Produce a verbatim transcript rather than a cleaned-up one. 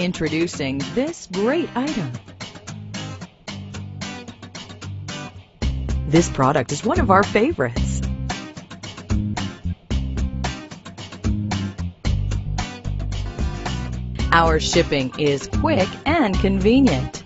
Introducing this great item. This product is one of our favorites. Our shipping is quick and convenient.